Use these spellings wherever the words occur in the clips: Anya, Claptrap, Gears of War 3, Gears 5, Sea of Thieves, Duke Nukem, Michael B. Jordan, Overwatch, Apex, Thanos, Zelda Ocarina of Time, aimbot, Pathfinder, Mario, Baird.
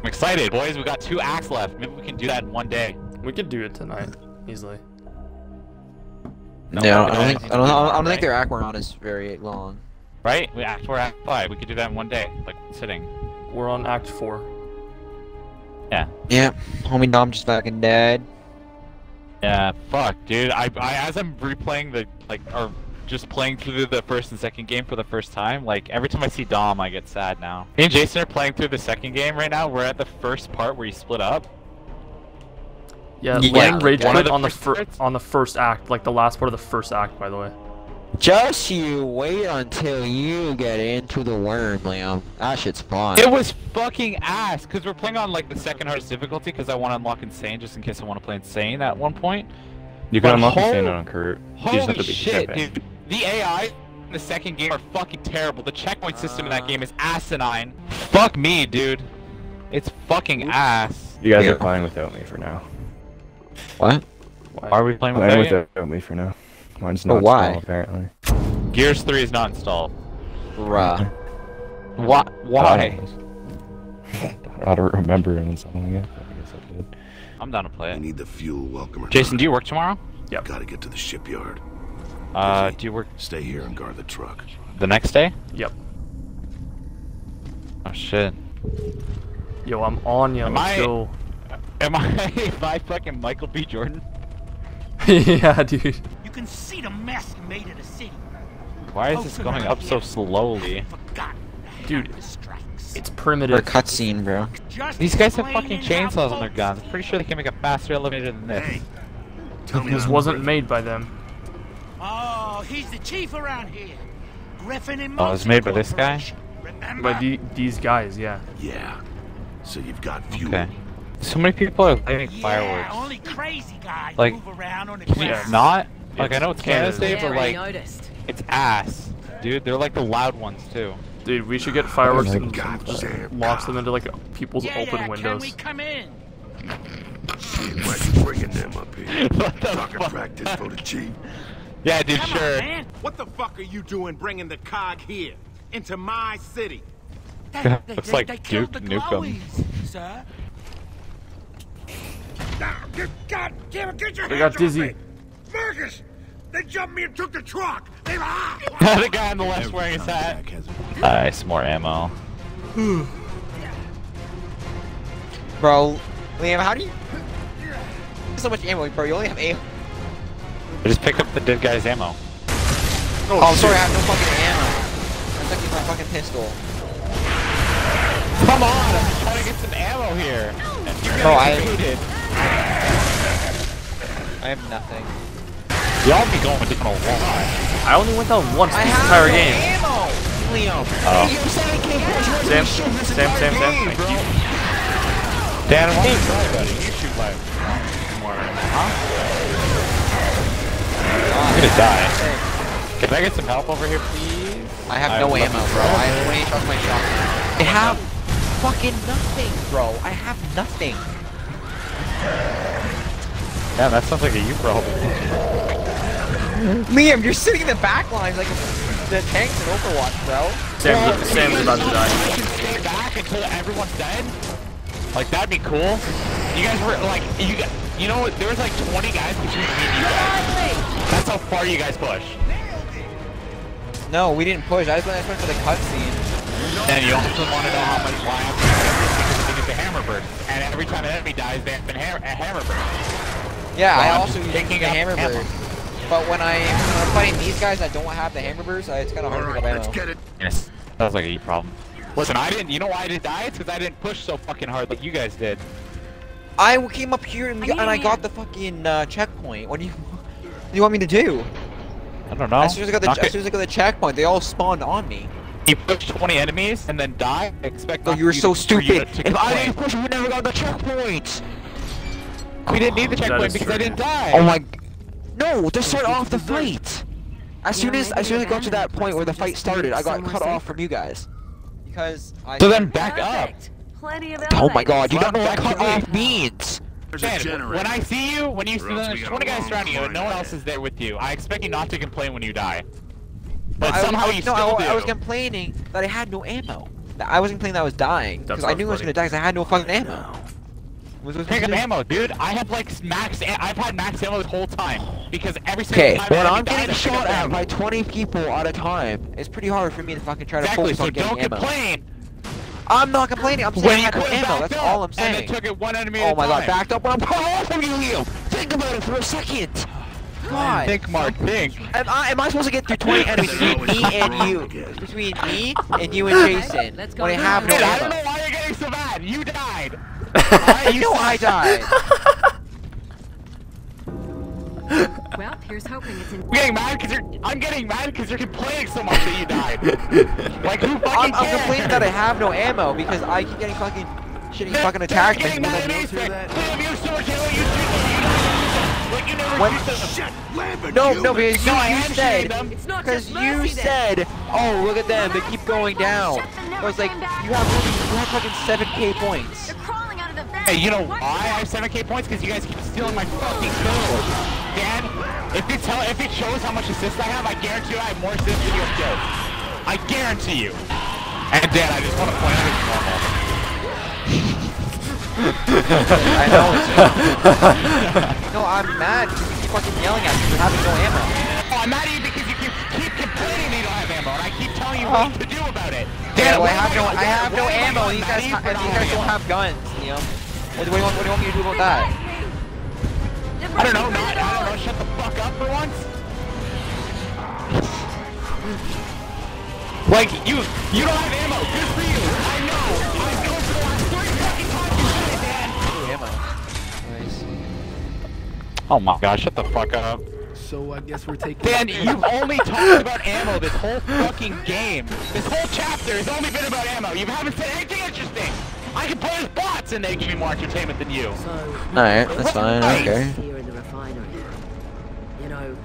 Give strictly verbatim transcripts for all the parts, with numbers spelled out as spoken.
I'm excited, boys. We got two acts left. Maybe we can do that in one day. We could do it tonight, easily. No, yeah, I don't, I don't, think, I don't, I don't right? think their act one is very long. Right? We act four, act five. We could do that in one day, like sitting. We're on act four. Yeah. Yeah. Homie Dom just fucking dead. Yeah. Fuck, dude. I, I as I'm replaying the like or just playing through the first and second game for the first time, like every time I see Dom, I get sad now. Me and Jason are playing through the second game right now. We're at the first part where you split up. Yeah, yeah. Rage quit on the first on the first act, like the last part of the first act, by the way. Just you wait until you get into the worm, Liam. That shit's fun. It was fucking ass, because we're playing on like the second hardest difficulty, because I want to unlock Insane, just in case I want to play Insane at one point. You can but unlock whole, Insane on Kurt. Holy shit, dude. The A I in the second game are fucking terrible. The checkpoint system uh... in that game is asinine. Fuck me, dude. It's fucking Oops. ass. You guys yeah. are playing without me for now. What? Why are we playing without, without, without me for now? Mine's not oh, why? installed, apparently. Gears three is not installed. Bruh. Why? Why? I ought to remember when something like that. I guess I did. I'm down to play it. I need the fuel welcomer. Jason, do you work tomorrow? Yep. Gotta get to the shipyard. Uh, do you work? Stay here and guard the truck. The next day? Yep. Oh shit. Yo, I'm on you. Am I? Go. Am I? Am I fucking Michael B. Jordan? Yeah, dude. You can see the mess you made of the city. Why is this going up so slowly? Dude, it's primitive. Or cutscene, bro. These guys have fucking chainsaws on their guns. I'm pretty sure they can make a faster elevator than this. This wasn't made by them. Oh, he's the chief around here. Griffin and Oh, it's made by this guy? By the, these guys, yeah. Yeah. So you've got fuel. Okay. So many people are lighting yeah, fireworks. Only crazy guys like, move around on the can it's not? Like, I know it's Canada's Day, but like, noticed. it's ass. Dude, they're like the loud ones, too. Dude, we should get fireworks oh and God just launch them into like people's yeah, open yeah, windows. Can we come in? Why bringing them up here? Soccer practice for the chief. Yeah, dude, come sure. On, what the fuck are you doing bringing the cog here? Into my city? They, they, Looks they, like they Duke the Nukem. Sir. God damn it, get your they hands got dizzy. Fergus! They jumped me and took the truck! They ah! The guy on the left wearing his hat. Nice, more ammo. Bro, Liam, how do you... So much ammo, bro, you only have ammo. I just picked up the dead guy's ammo. Oh, I'm sorry, I have no fucking ammo. I'm taking my fucking pistol. Come on, I'm trying to get some ammo here. Bro, I... Booted. I have nothing. Y'all be going down a lot. I only went down once this entire game. Ammo, Leo. Oh. Sam, Sam, Sam, Sam, thank you. Dan, why don't you try, buddy? You shoot live. Huh? I'm gonna die. Can I get some help over here, please? I have no ammo, bro. I have twenty-eight shots my shotgun. I have fucking nothing, bro. I have nothing. Yeah, that sounds like a you problem. Liam, you're sitting in the back line like the tanks in Overwatch, bro. Sam, bro, Sam's about to die. You can stay back until everyone's dead. Like that'd be cool. You guys were like, you got, you know, there was like twenty guys between me and you guys. That's how far you guys pushed. No, we didn't push. I just went, I went for the cutscene. And you also want to know how much life because they get the hammer burst, and every time an enemy dies, they have been ha a hammer burst. Yeah, well, I I'm also use the hammer burst. But when, I, when I'm fighting these guys that don't have the hammer burst, it's kind of hard right, to get ammo. Get it. Yes, that was like a problem. Listen, I didn't, you know why I didn't die? It's because I didn't push so fucking hard like you guys did. I came up here and, I mean, and I got the fucking uh, checkpoint. What do you, what do you want me to do? I don't know. As soon as I got the, as soon as I got the checkpoint, they all spawned on me. You pushed twenty enemies and then die? I expect oh, you were so stupid. If I didn't push, we never got the checkpoint. We didn't need the checkpoint because I didn't die. Oh my! No, to start off the fight. As soon as as soon as I got to that point where the fight started, I got cut off from you guys. Because I. So then back up. Oh my God! You got cut off means. Man, when I see you, when you see there's twenty guys surrounding you, and no one else is there with you, I expect you not to complain when you die. But somehow you still do. No, I was complaining that I had no ammo. I wasn't playing that I was dying because I knew funny. I was gonna die because I had no fucking ammo. No. Was, was, Pick was, up ammo, dude. I have like max. A I've had max ammo the whole time because every single time. Okay, when I'm getting shot at by twenty people at a time, it's pretty hard for me to fucking try exactly, to focus so on getting ammo. Exactly. So don't complain. I'm not complaining. I'm saying when I had no ammo. That's up, all I'm saying. And it took it one enemy at a time. Oh my god, backed up when I'm powered from you. Think about it for a second. God. Think, Mark. Think. Am I, am I supposed to get through twenty enemies between me and you? Between me and you and Jason? Let's go. When I have no Dude, ammo. I don't know why you're getting so bad. You died. I you know I died. Well, here's hoping it's in. I'm getting mad because you're. I'm getting mad because you're complaining so much that you died. Like who fucking I'm, I'm complaining that I have no ammo because I keep getting fucking shitty they're, fucking attacked. Getting mad at me. Damn, you're so killing you. Like you never when, shit, Lambert, no, you. no, because you, no, you said, because you said, then. oh look at them, they keep going down. I was like, you have, you have fucking seven K points. Out of the hey, you know why I have seven K points? Because you guys keep stealing my fucking kills. Dad, if it tell, if it shows how much assists I have, I guarantee you I have more assists than you have kills. I guarantee you. And Dad, I just want to point out. I know. No, I'm mad because you keep fucking yelling at me for having no ammo. Oh, I'm mad at you because you keep, keep complaining that you don't have ammo, and I keep telling you uh-huh. what to do about it. Damn, yeah, well, I have no, I have no ammo. These guys, ha these guys don't have guns. You know. What do you want? What do you want me to do about that? I don't know. Not, I don't know. Shut the fuck up for once. Like you, you don't have ammo. Good for you. I know. I know. Oh my gosh, shut the fuck up. So I guess we're taking Dan, you've only talked about ammo this whole fucking game. This whole chapter has only been about ammo. You haven't said anything interesting. I can play with bots and they give me more entertainment than you. So, Alright, that's fine, okay. Here in the refinery. You know,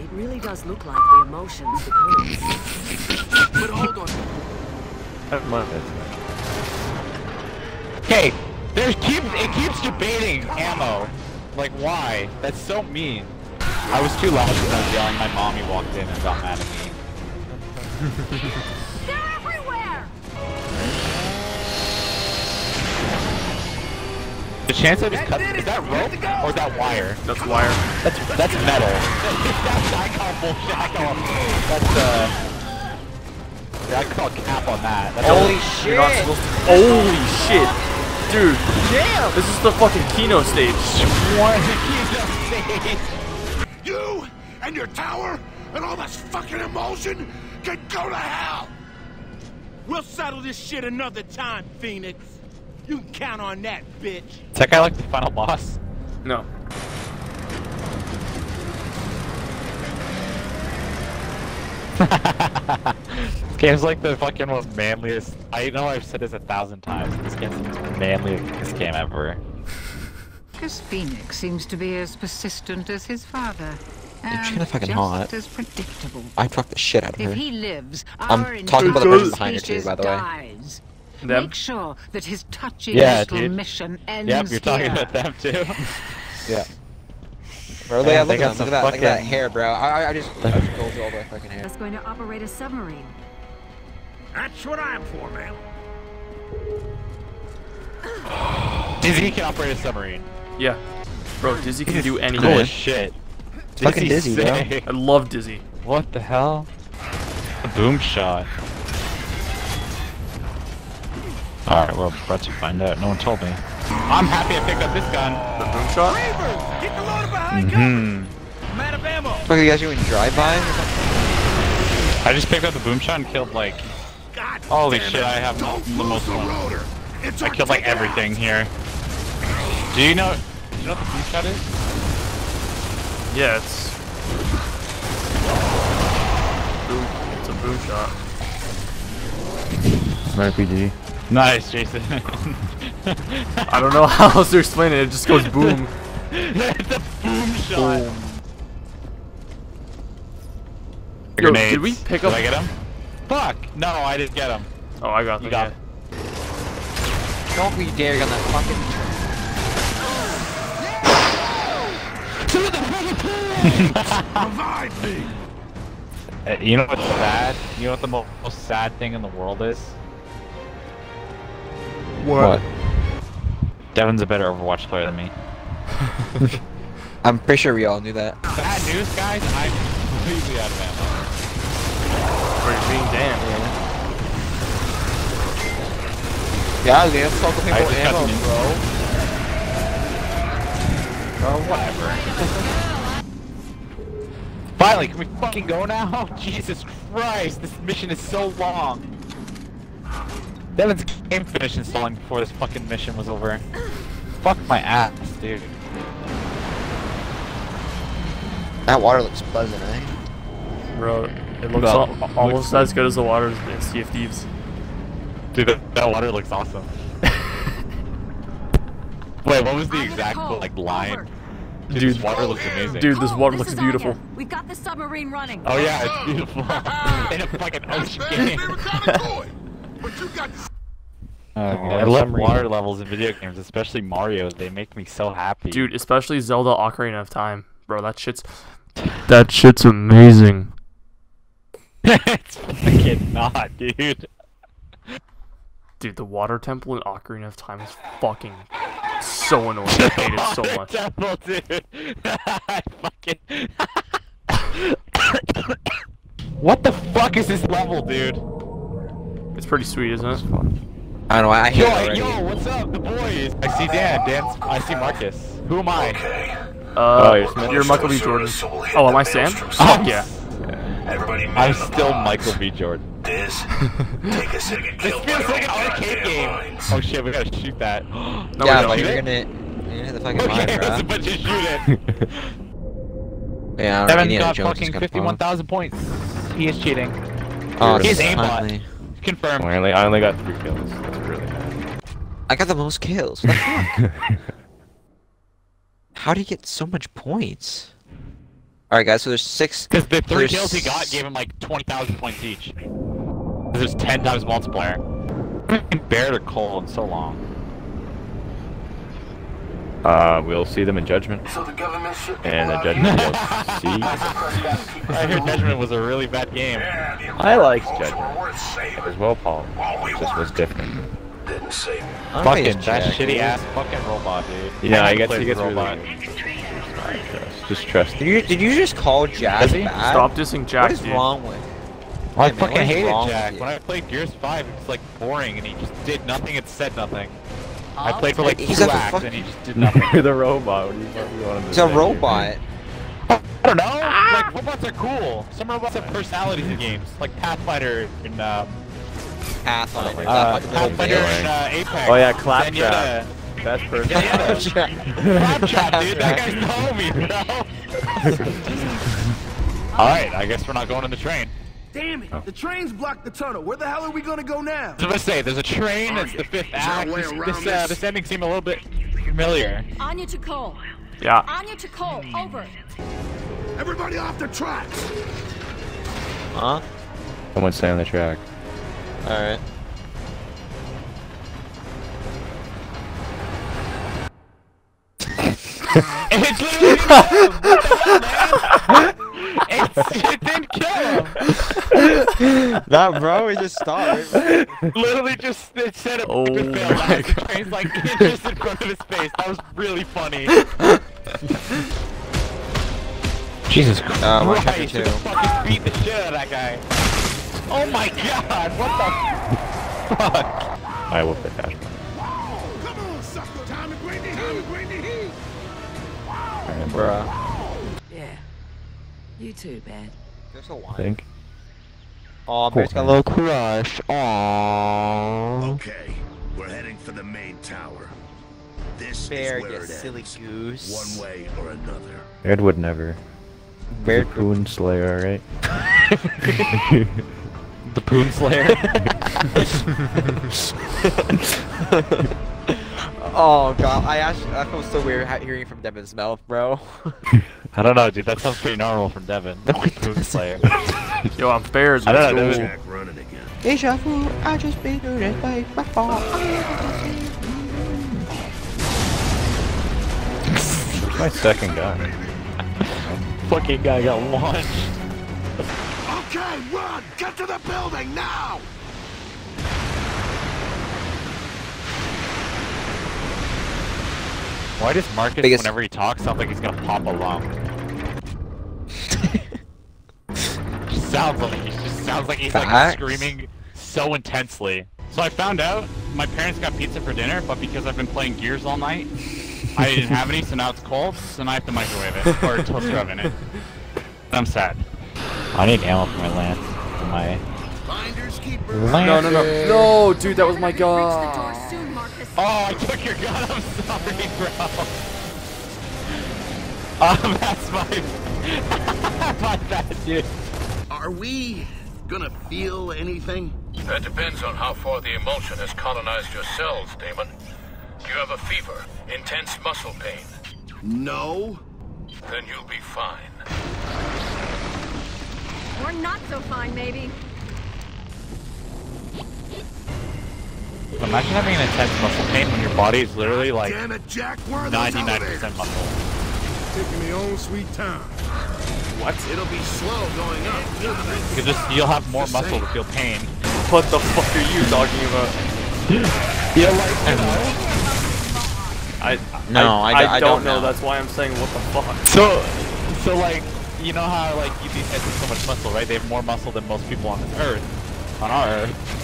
it really does look like the emotions the But hold on. Never mind. Okay, there's keep it keeps debating ammo. Like, why? That's so mean. I was too loud because I was yelling. My mommy walked in and got mad at me. They're everywhere! The chance I just cut is that rope or that wire? That's wire. That's that's metal. That's icon bullshit. I call That's uh. I call cap on that. That's Holy all, shit! Holy shit! Dude, damn! This is the fucking Kino stage. What? Kino stage. You and your tower and all this fucking emulsion can go to hell. We'll settle this shit another time, Phoenix. You can count on that, bitch. Is that guy like the final boss? No. This game's like the fucking most manliest. I know I've said this a thousand times. This game's the most manliest game ever. Because Phoenix seems to be as persistent as his father. And she's kinda fucking hot. As predictable. I fucked the shit out of her. If he lives, I'm talking about the person behind her too, by the way. Them? Make sure that his touching yeah, little dude. mission ends. Yep, you're talking here. about them too. Yeah. Bro, look, yeah, look, at them, look, at that, look at that hair, bro. I, I just I just goes all that fucking hair. That's going to operate a submarine. That's what I'm for, man. Dizzy can operate a submarine. Yeah. Bro, Dizzy can do anything. Holy shit. Dizzy fucking Dizzy, bro. I love Dizzy. What the hell? A boom shot. Alright, well, we're about to find out. No one told me. I'm happy I picked up this gun. The boom shot? Reavers, get the loader behind mm-hmm. cover! I'm out of ammo! Fuck, you guys doing drive-bys? I just picked up the boom shot and killed like... God Holy shit, it. I have Don't the most loader. I killed like everything out. here. Do you know... Do you know what the boom shot is? Yeah, it's... Boom. It's a boom shot. It's an R P G. Nice, Jason. I don't know how else to explain it. It just goes boom. It's a boom shot. Boom. Yo, did we pick up? Did I get him? Fuck! No, I didn't get him. Oh, I got them. You got yeah. Don't be daring on that fucking. To the fucking Provide me. Uh, you know what's sad? You know what the most sad thing in the world is? What? What? Devin's a better Overwatch player than me. I'm pretty sure we all knew that. Bad news, guys. I'm completely out of ammo. We're being damned, man. Yeah, they have fucking people with ammo, bro. Or whatever. Finally, can we fucking go now? Jesus Christ, this mission is so long. Devin's game finished installing before this fucking mission was over. Fuck my ass, dude. That water looks pleasant, eh? Bro, it looks all, almost as good as the waters in Sea of Thieves. Dude, that, that water looks awesome. Wait, what was the exact like line? Dude, dude, this water looks amazing. Dude, this water looks beautiful. We got the submarine running. Oh yeah, it's beautiful. In a fucking ocean game. uh, I love water levels in video games, especially Mario. They make me so happy. Dude, especially Zelda Ocarina of Time, bro. That shit's that shit's amazing. It's fucking not, dude. Dude, the water temple in Ocarina of Time is fucking so annoying. I hate it so much. Temple, dude. I fucking. What the fuck is this level, dude? It's pretty sweet, isn't it? I don't know. I hear it. Yo, yo, what's up, the boys? I see Dan. Dan's. I see Marcus. Who am I? Okay. Uh, oh, you're, you're Michael B. Jordan. Oh, am I Sam? Fuck yeah. Everybody, I'm still Michael B. Jordan. This take a second. This feels like an arcade game. Lines. Oh shit, we gotta shoot that. No, yeah, like you're gonna, you're gonna the fucking okay, line, bro. That's a bunch of shooting. Yeah, Devin's got fucking fifty-one thousand points. He is cheating. Oh, his aimbot. Confirmed. I only, I only got three kills. That's really bad. I got the most kills. What the fuck? How do you get so much points? Alright, guys, so there's six. Because the three kills he got gave him like twenty thousand points each. There's ten times multiplier. I haven't been Baird or Cole in so long. Uh, we'll see them in Judgment. So the government should and the Judgment will see. I heard Judgment was a really bad game. Yeah, I liked Judgment. It was well Paul. We this was different. Didn't save fucking that shitty dude. Ass fucking robot, dude. Yeah, I, I guess he gets robot. Really trust. Just trust. Did you, did you just call Jack bad? Stop dissing Jack, dude. What is dude? Wrong with him? Well, I fucking hated Jack. When I played Gears five, it was like boring and he just did nothing and said nothing. I played for like two acts and he just did nothing. You're the robot. What do you fucking want him to do? He's a robot. I don't know. Like, robots are cool. Some robots have personalities in games. Like Pathfinder and, um... Pathfinder. Uh, Pathfinder and, uh, Apex. Oh yeah, Claptrap. Best person. Yeah, yeah. Claptrap, dude. That guy's the homie, bro. Alright, I guess we're not going on the train. Damn it! Oh. The train's blocked the tunnel. Where the hell are we gonna go now? I was gonna say, there's a train. That's the fifth act. This, this, uh, this ending seemed a little bit familiar. Anya to Cole. Yeah. Anya to Cole. Over. Everybody off the tracks. Huh? Someone stay on the track. All right. It's literally the It didn't kill him! Nah, bro, it just stopped. Literally just it said a oh good fail last train's like just in front of his face. That was really funny. Jesus Christ. Oh, my chapter two. Fucking beat the shit out of that guy. Oh my god, what the fuck? I will fit that. Come on, sucker. Time to bring the heat, bring the heat. Alright, bruh. You too, bad. There's a line. I think. Aw, oh, Bear's got a little crush. Aww. Okay, we're heading for the main tower. This Bear, is where you it silly ends. Goose. One way or another. Baird would never. Baird the Poon Slayer, right? The Poon Slayer? Oh god, I actually I felt so weird hearing from Devin's mouth, bro. I don't know, dude. That sounds pretty normal from Devin. Poon Slayer. Yo, I'm Bear's. I don't know. Jack running again. Deja vu. I just been doing it by my fault. My second guy. Fucking guy got launched. Okay, run! Get to the building now! Why does Marcus, biggest... whenever he talks, sound like he's gonna pop a lung? Sounds like he just sounds like he's like screaming so intensely. So I found out my parents got pizza for dinner, but because I've been playing Gears all night, I didn't have any, so now it's cold, so now I have to microwave it or toaster oven it. I'm sad. I need ammo for my lance. For my lance. No, no, no, no, dude, that was my gun. Oh, I took your gun. I'm sorry, bro. Um, that's my, my bad, dude. Are we gonna feel anything? That depends on how far the emulsion has colonized your cells, Damon. Do you have a fever? Intense muscle pain? No. Then you'll be fine. Or not so fine, maybe. Imagine having an intense muscle pain when your body is literally like ninety-nine percent muscle. Taking me own sweet time. What? It'll be slow going up. You just, you'll have more muscle to feel pain. What the fuck are you talking about? Yeah, like, I, I no, I, I, I don't, don't know. know. That's why I'm saying what the fuck. So, so like, you know how like you these guys have so much muscle, right? They have more muscle than most people on this earth, on our earth.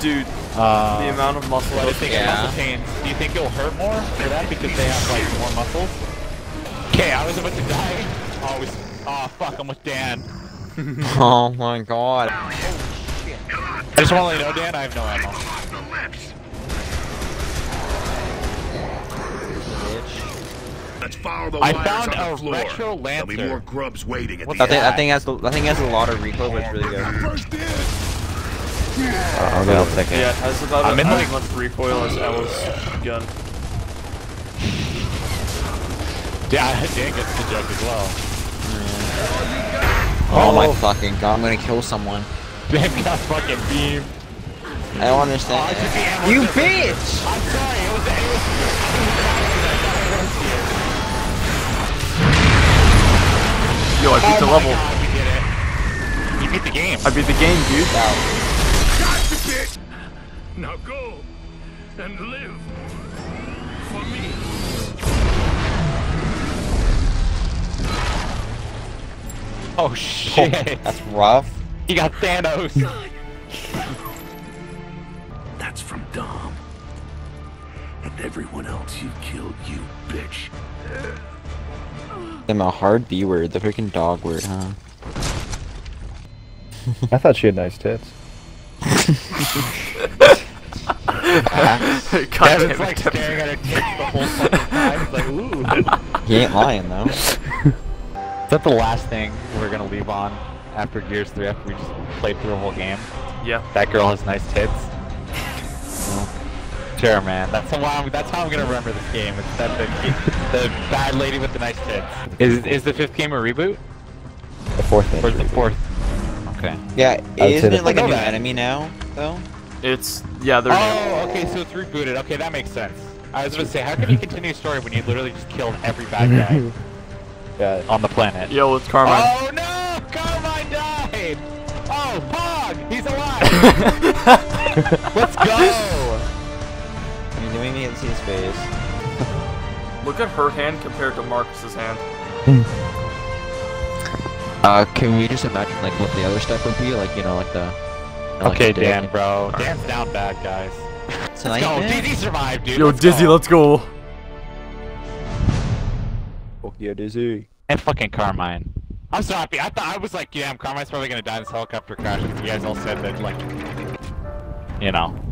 Dude, uh, the amount of muscle. I think yeah. muscle pain. Do you think it'll hurt more for that because they have like more muscles? Okay, I was about to die. Always. Oh, Aw, oh, fuck, I'm with Dan. Oh my god. Oh, shit. I just want to let you know, Dan, I have no ammo. Bitch. Let's follow the I found on a the floor. retro lancer. There'll be more grubs waiting at the end. I think that's the, I think that's a lot of recoil, but it's really good. Uh, I'll go second. Yeah, that's about I'm a, in as like... much recoil as El's gun. Yeah, Dan gets the joke as well. Oh, oh my fucking god, I'm gonna kill someone. Damn, got fucking beam. I don't understand. Oh, you bitch! I'm sorry, it was the A O C. Yo, I beat oh the level. God, we did it. You beat the game. I beat the game, dude. Wow. Now go and live for me. Oh shit! Oh, that's rough. He got Thanos. That's from Dom. And everyone else you killed, you bitch. Them a hard B word, the freaking dog word, huh? I thought she had nice tits. God damn it, like staring at her tits the whole fucking time. It's like, ooh. He ain't lying though. Is that the last thing we're gonna leave on after Gears three, after we just played through the whole game? Yeah. That girl has nice tits. Oh. Sure, man. That's how I'm, that's how I'm gonna remember this game. It's that the, the bad lady with the nice tits. Is is the fifth game a reboot? The fourth game. Or is the fourth? Okay. Yeah, isn't it like a new enemy now, though? It's, yeah, they're Oh, new. okay, so it's rebooted. Okay, that makes sense. I was gonna say, how can you continue a story when you literally just killed every bad guy? Yeah. On the planet. Yo, it's Carmine. Oh no! Carmine died! Oh, Pog! He's alive! Let's go! Are you doing it in his face? Look at her hand compared to Marcus's hand. Uh, can we just imagine like what the other stuff would be? Like, you know, like the... You know, okay, like the Dan, dick. bro. Right. Dan's down bad, guys. Let's go! Dizzy survived, dude! Yo, let's Dizzy, go. let's go! Yeah, Dizzy. And fucking Carmine. I'm so happy. I thought I was like, yeah, Carmine's probably gonna die in this helicopter crash. You guys all said that, like, you know.